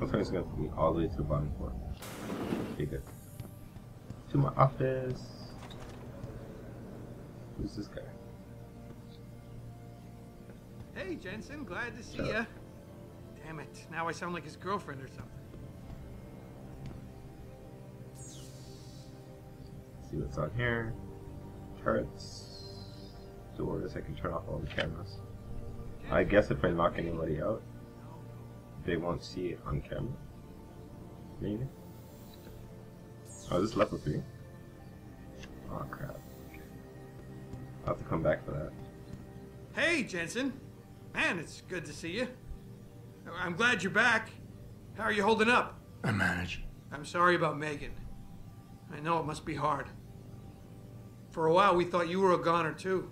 That's why it's going to be all the way to the bottom floor. Okay, good. To my office. Who's this guy? Hey, Jensen. Glad to see ya. Damn it. Now I sound like his girlfriend or something. Let's see what's on here. Turrets. Doors. I can turn off all the cameras. I guess if I knock anybody out, they won't see it on camera. Maybe? Oh, this left with me. Oh, crap. Okay. I'll have to come back for that. Hey, Jensen! Man, it's good to see you. I'm glad you're back. How are you holding up? I manage. I'm sorry about Megan. I know it must be hard. For a while, we thought you were a goner, too.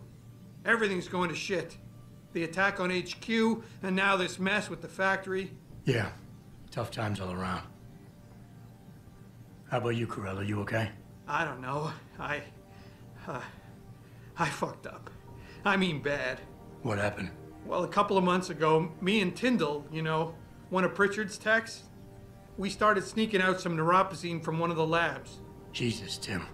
Everything's going to shit. The attack on HQ, and now this mess with the factory. Yeah, tough times all around. How about you, Corella? You okay? I don't know. I fucked up. I mean bad. What happened? Well, a couple of months ago, me and Tyndall, you know, one of Pritchard's techs, we started sneaking out some neuropazine from one of the labs. Jesus, Tim.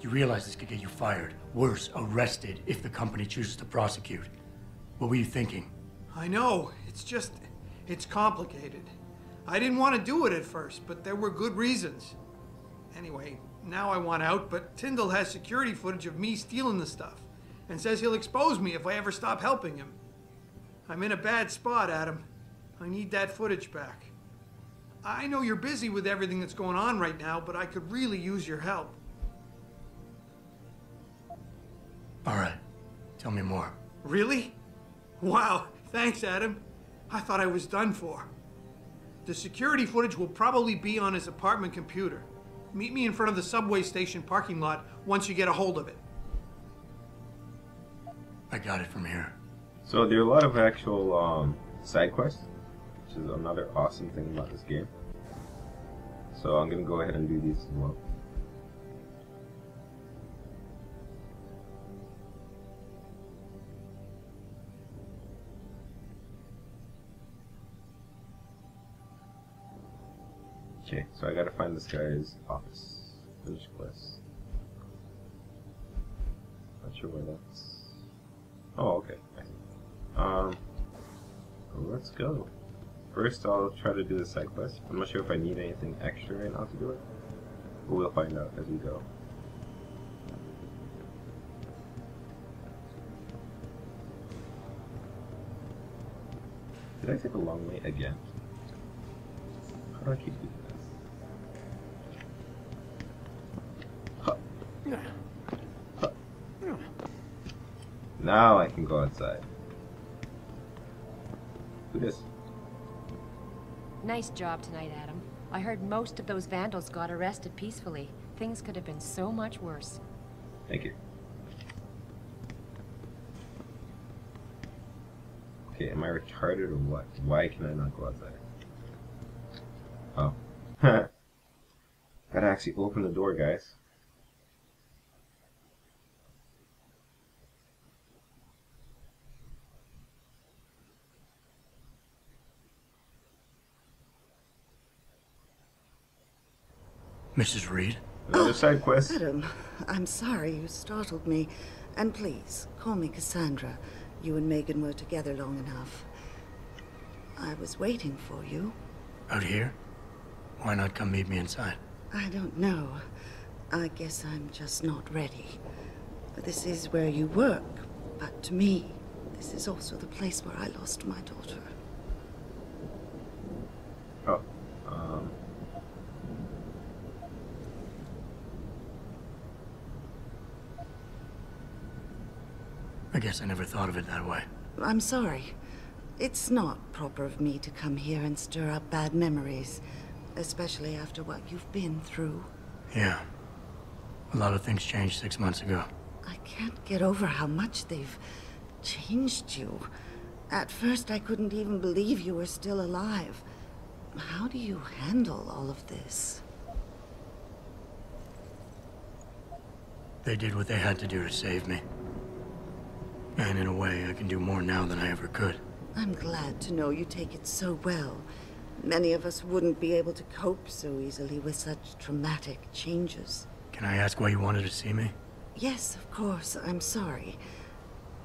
You realize this could get you fired. Worse, arrested if the company chooses to prosecute. What were you thinking? I know. It's just, it's complicated. I didn't want to do it at first, but there were good reasons. Anyway, now I want out, but Tyndall has security footage of me stealing the stuff and says he'll expose me if I ever stop helping him. I'm in a bad spot, Adam. I need that footage back. I know you're busy with everything that's going on right now, but I could really use your help. All right. Tell me more. Really? Wow, thanks, Adam. I thought I was done for. The security footage will probably be on his apartment computer. Meet me in front of the subway station parking lot once you get a hold of it. I got it from here. So there are a lot of actual side quests, which is another awesome thing about this game. So I'm going to go ahead and do these as well. Okay, so I gotta find this guy's office. Finish quest. Not sure where that's. Oh, okay. Let's go. First, I'll try to do the side quest. I'm not sure if I need anything extra right now to do it, but we'll find out as we go. Did I take a long way again? How do I keep doing that? Now I can go outside. Who this? Nice job tonight, Adam. I heard most of those vandals got arrested peacefully. Things could have been so much worse. Thank you. Okay, am I retarded or what? Why can I not go outside? Oh. Gotta actually open the door, guys. Mrs. Reed? Another side quest. Adam, I'm sorry you startled me. And please, call me Cassandra. You and Megan were together long enough. I was waiting for you. Out here? Why not come meet me inside? I don't know. I guess I'm just not ready. This is where you work, but to me, this is also the place where I lost my daughter. Oh. I guess I never thought of it that way. I'm sorry. It's not proper of me to come here and stir up bad memories, especially after what you've been through. Yeah. A lot of things changed 6 months ago. I can't get over how much they've changed you. At first, I couldn't even believe you were still alive. How do you handle all of this? They did what they had to do to save me. And in a way, I can do more now than I ever could. I'm glad to know you take it so well. Many of us wouldn't be able to cope so easily with such dramatic changes. Can I ask why you wanted to see me? Yes, of course. I'm sorry.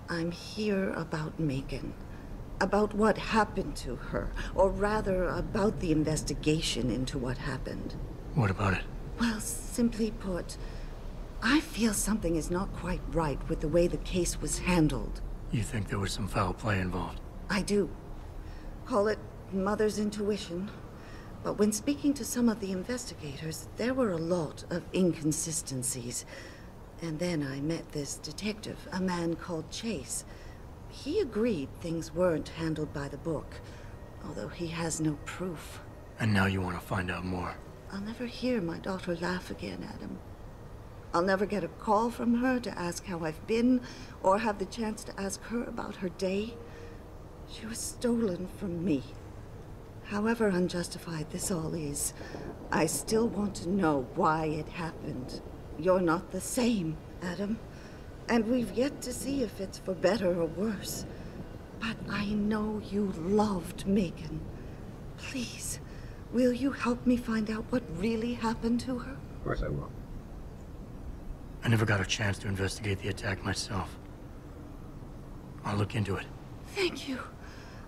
I'm here about Megan. About what happened to her, or rather about the investigation into what happened. What about it? Well, simply put, I feel something is not quite right with the way the case was handled. You think there was some foul play involved? I do. Call it mother's intuition. But when speaking to some of the investigators, there were a lot of inconsistencies. And then I met this detective, a man called Chase. He agreed things weren't handled by the book, although he has no proof. And now you want to find out more? I'll never hear my daughter laugh again, Adam. I'll never get a call from her to ask how I've been, or have the chance to ask her about her day. She was stolen from me. However unjustified this all is, I still want to know why it happened. You're not the same, Adam. And we've yet to see if it's for better or worse. But I know you loved Megan. Please, will you help me find out what really happened to her? Of course I will. I never got a chance to investigate the attack myself. I'll look into it. Thank you.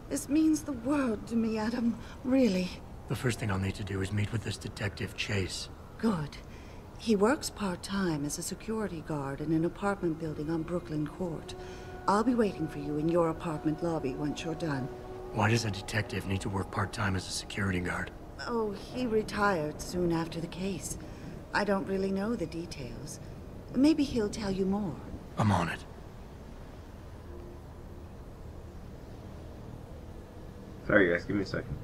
This means the world to me, Adam. Really. The first thing I'll need to do is meet with this detective, Chase. Good. He works part-time as a security guard in an apartment building on Brooklyn Court. I'll be waiting for you in your apartment lobby once you're done. Why does a detective need to work part-time as a security guard? Oh, he retired soon after the case. I don't really know the details. Maybe he'll tell you more. I'm on it. Sorry guys, give me a second.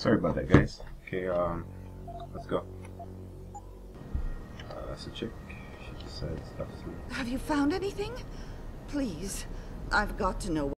Sorry about that, guys. Okay, let's go. That's a chick. She just said stuff to me. Have you found anything? Please, I've got to know.